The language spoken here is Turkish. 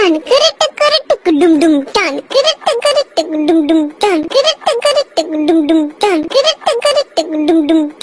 tan kırıttı kırıttı dum dum tan kırıttı kırıttı dum dum tan kırıttı kırıttı dum dum tan kırıttı kırıttı dum dum